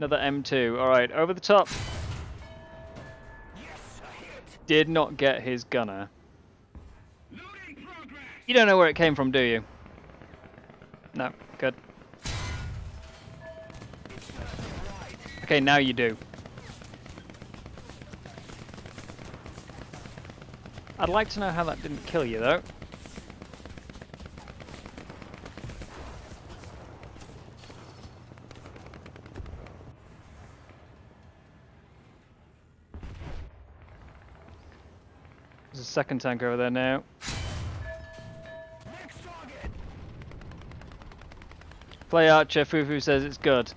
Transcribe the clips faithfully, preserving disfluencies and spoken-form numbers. Another M two. All right, over the top. Yes, I hit. Did not get his gunner. Loading progress. You don't know where it came from, do you? No. Good. Okay, now you do. I'd like to know how that didn't kill you, though. There's a second tank over there now. Play Archer, Fufu says it's good.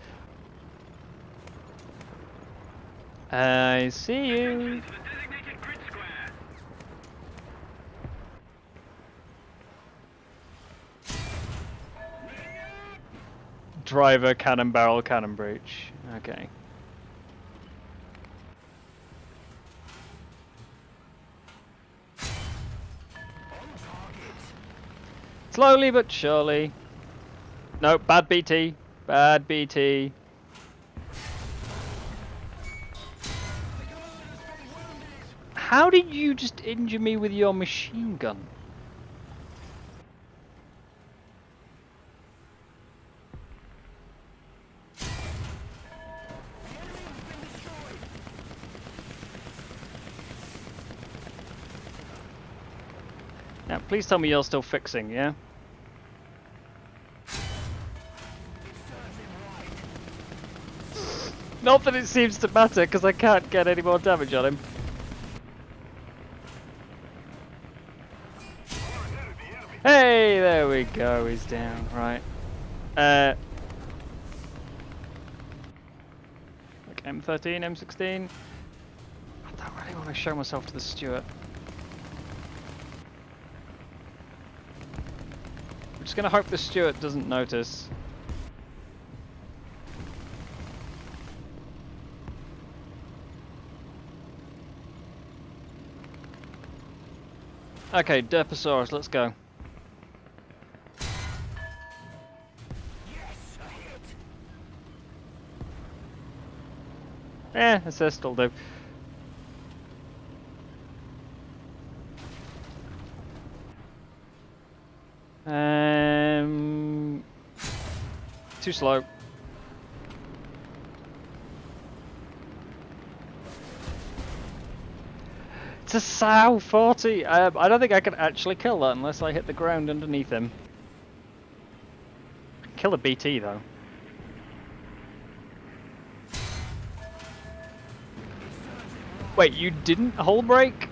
I see you. Driver, cannon barrel, cannon breach. Okay. Slowly but surely. No, bad B T. Bad B T. How did you just injure me with your machine gun? Now, please tell me you're still fixing, yeah? Not that it seems to matter, because I can't get any more damage on him. Hey, there we go, he's down, right. Uh, like M thirteen, M sixteen. I don't really want to show myself to the Stuart. I'm just going to hope the Stuart doesn't notice. Okay, Derpasaurus, let's go. Eh, assist will do. Um, too slow. It's a S A U forty. Um, I don't think I can actually kill that unless I hit the ground underneath him. Kill a B T though. Wait, you didn't hull break?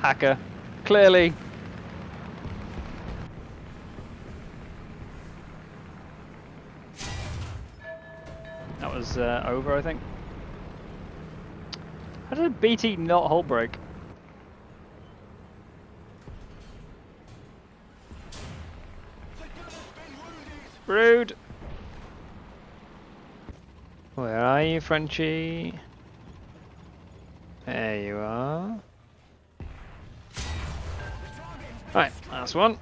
Hacker. Clearly. That was uh, over, I think. How did a B T not hull break? Rude. Where are you, Frenchie? There you are. Right, last one.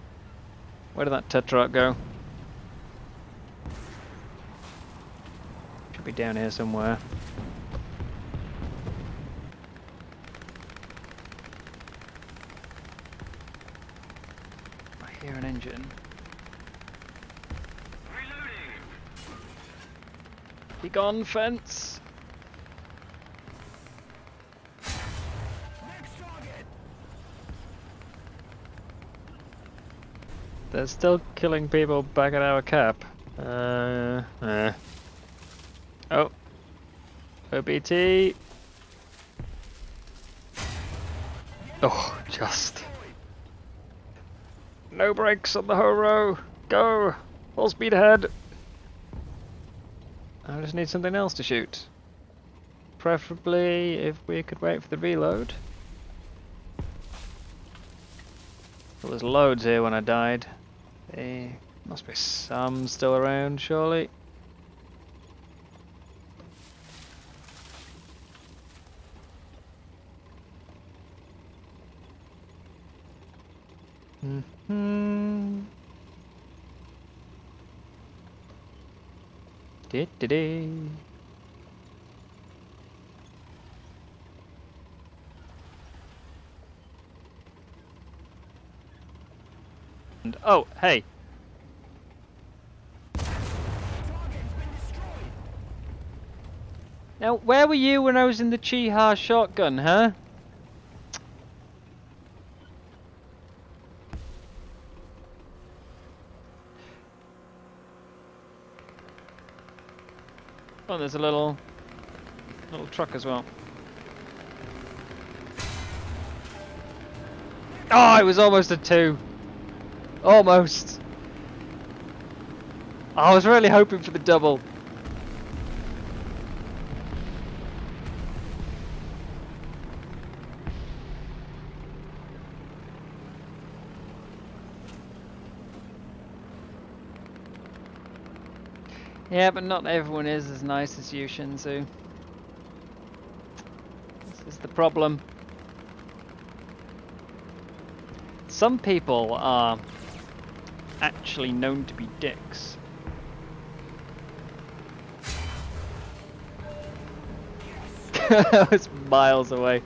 Where did that tetrarch go? Should be down here somewhere. I hear an engine. Reloading. Be gone, fence. They're still killing people back at our cap. Uh, uh. Oh. O B T. Oh, just. No brakes on the Ho-Ro. Go. Full speed ahead. I just need something else to shoot. Preferably if we could wait for the reload. Well, there's loads here when I died. There must be some still around, surely. Mm-hmm. Did-did-dee. And oh, hey. Now, where were you when I was in the Chi-Ha Short Gun, huh? Oh, there's a little, little truck as well. Oh, it was almost a two. Almost. I was really hoping for the double. Yeah, but not everyone is as nice as you, Shinzu. This is the problem. Some people are actually known to be dicks. That was miles away.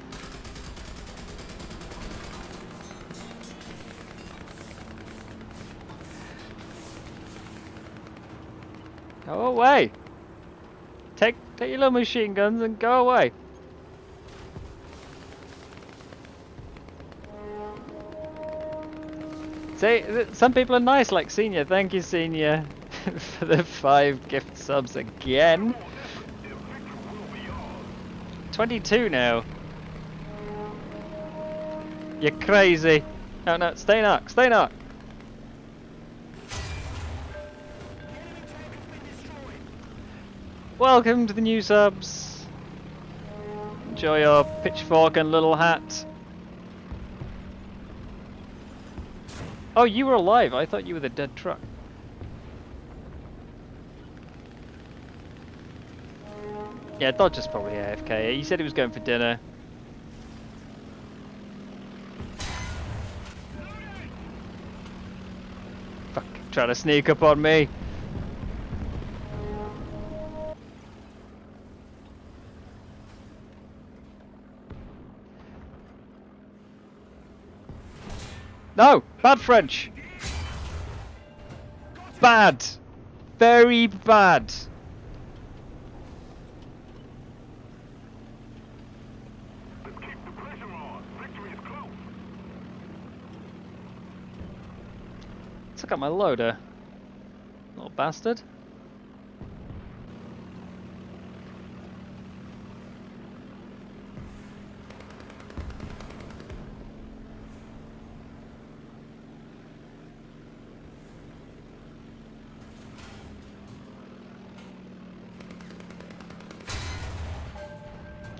Go away! Take, take your little machine guns and go away! See, some people are nice, like Senior. Thank you, Senior, for the five gift subs again. twenty-two now. You're crazy. No, no, stay knock, stay knock. Welcome to the new subs. Enjoy your pitchfork and little hat. Oh, you were alive. I thought you were the dead truck. Yeah, Dodge is probably A F K. He said he was going for dinner. Fuck, trying to sneak up on me. No! Bad French! Bad! Very bad! Keep the pressure on. Victory is close. Took out my loader. Little bastard.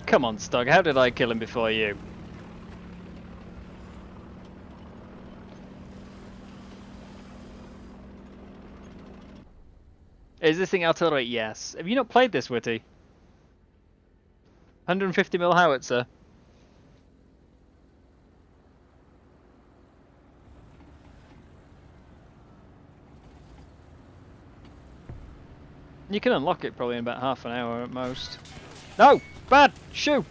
Come on, Stug, how did I kill him before you? Is this thing artillery? Yes. Have you not played this, Witty? one hundred fifty mil howitzer. You can unlock it probably in about half an hour at most. No! Bad! Shoot!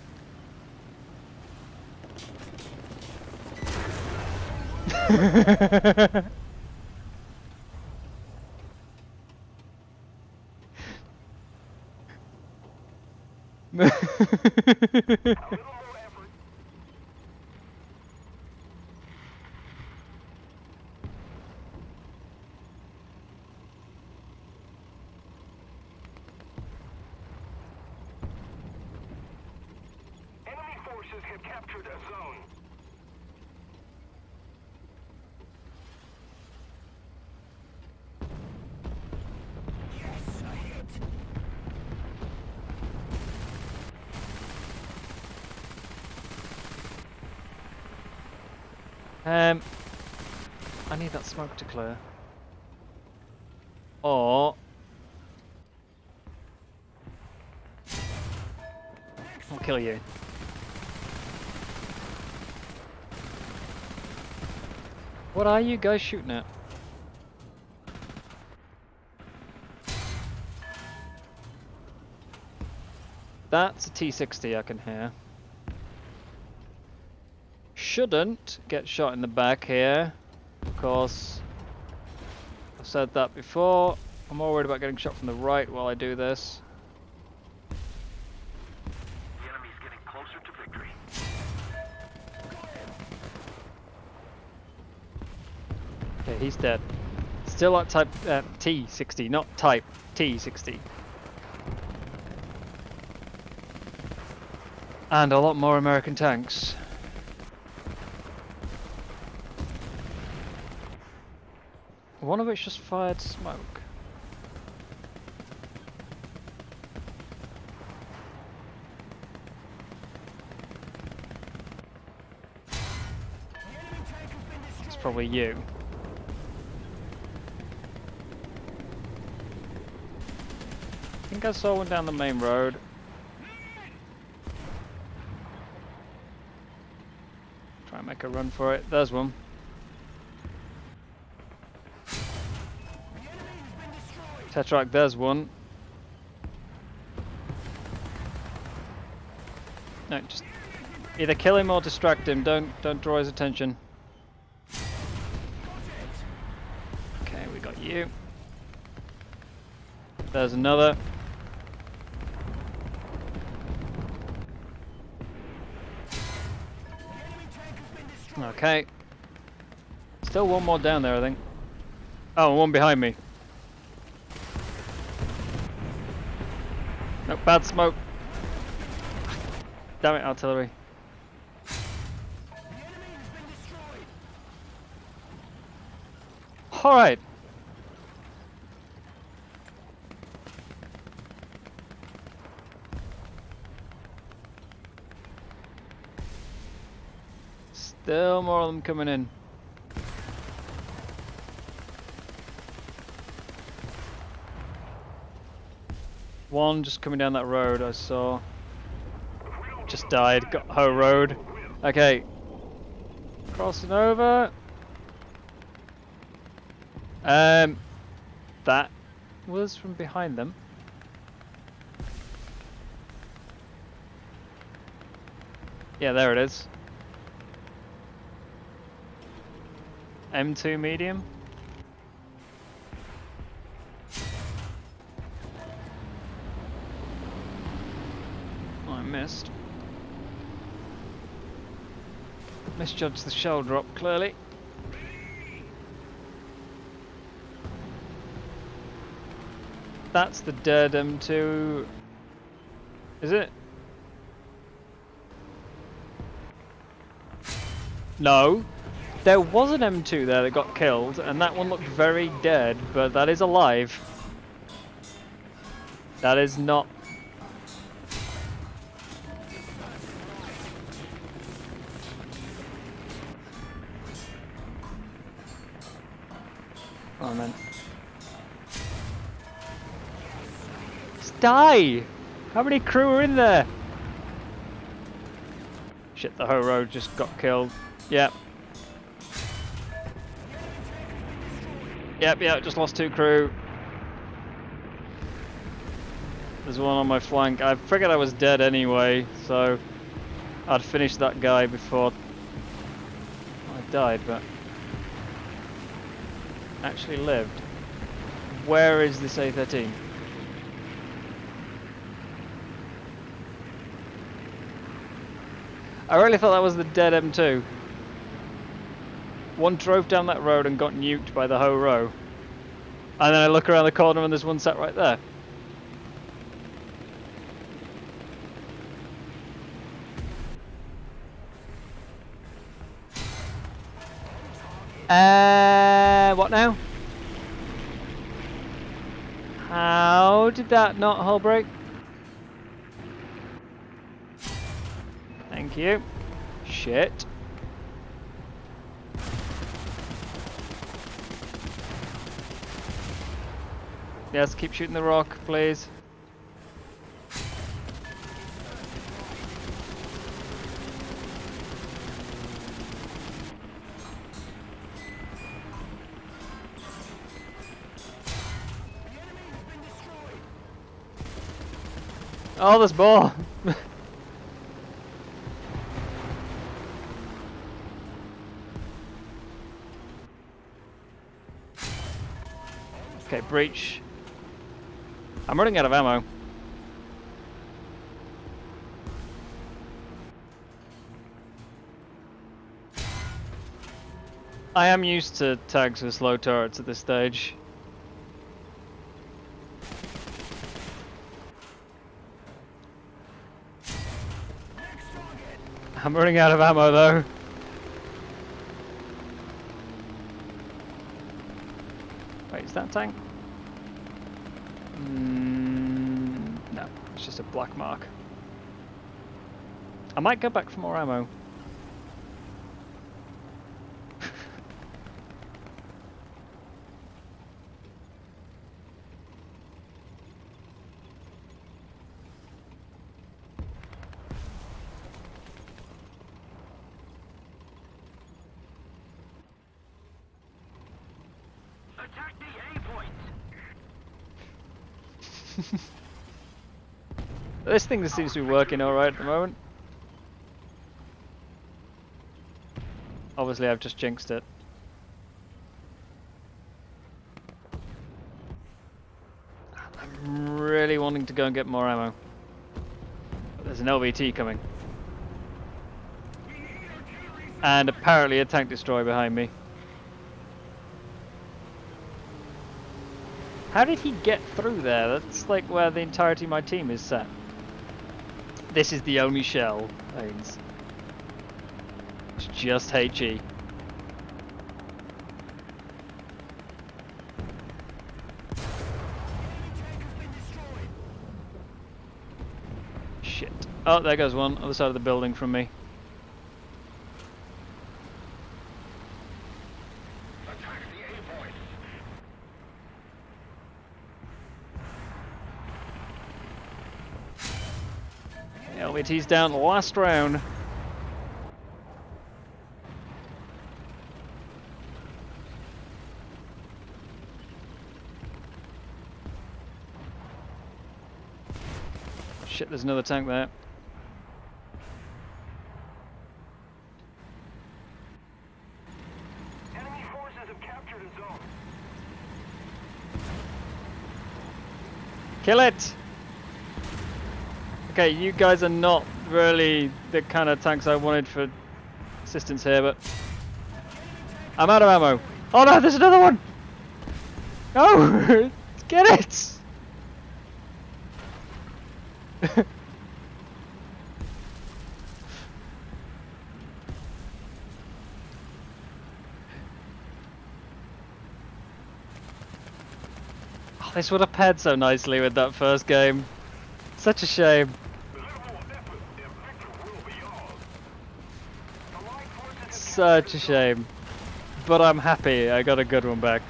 Um, I need that smoke to clear. Or I'll kill you. What are you guys shooting at? That's a T sixty I can hear. Shouldn't get shot in the back here, of course. I've said that before. I'm more worried about getting shot from the right while I do this. The enemy's getting closer to victory. Okay, he's dead. Still at type uh, T sixty, not type T sixty. And a lot more American tanks. One of which just fired smoke. It's probably you. I think I saw one down the main road. Try and make a run for it. There's one. Tetrarch, there's one. No, just either kill him or distract him. Don't don't draw his attention. Okay, we got you. There's another. Okay. Still one more down there, I think. Oh, one behind me. No, bad smoke. Damn it, artillery. Alright. Still more of them coming in. One just coming down that road I saw. Just died. Got Ho Road. Okay. Crossing over. Um, that was from behind them. Yeah, there it is. M two medium. Missed. Misjudged the shell drop, clearly. That's the dead M two. Is it? No. There was an M two there that got killed, and that one looked very dead, but that is alive. That is not... Oh man. Just die! How many crew are in there? Shit, the Ho-Ro just got killed. Yep. Yep, yep, just lost two crew. There's one on my flank. I figured I was dead anyway, so I'd finished that guy before I died, but... actually lived. Where is this A thirteen? I really thought that was the dead M two. One drove down that road and got nuked by the Ho-Ro. And then I look around the corner and there's one sat right there. Uh, what now? How did that not hull break? Thank you. Shit. Yes, keep shooting the rock, please. Oh, there's more! Okay, breach. I'm running out of ammo. I am used to tags with slow turrets at this stage. I'm running out of ammo though. Wait, is that a tank? Mm, no, it's just a black mark. I might go back for more ammo. This thing that seems to be working alright at the moment. Obviously I've just jinxed it. I'm really wanting to go and get more ammo. There's an L V T coming. And apparently a tank destroyer behind me. How did he get through there? That's like where the entirety of my team is set. This is the only shell, Ains. It's just HE. Shit. Oh, there goes one. Other side of the building from me. He's down the last round. Shit, there's another tank there. Enemy forces have captured a zone. Kill it! Okay, you guys are not really the kind of tanks I wanted for assistance here, but I'm out of ammo. Oh no, there's another one! No! Get it! Oh, this would have paired so nicely with that first game. Such a shame. Such a shame, but I'm happy I got a good one back.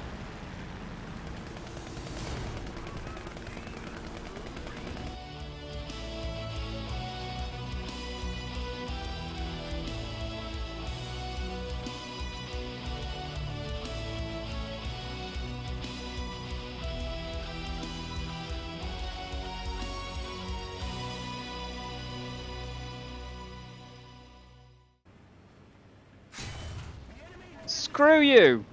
Screw you!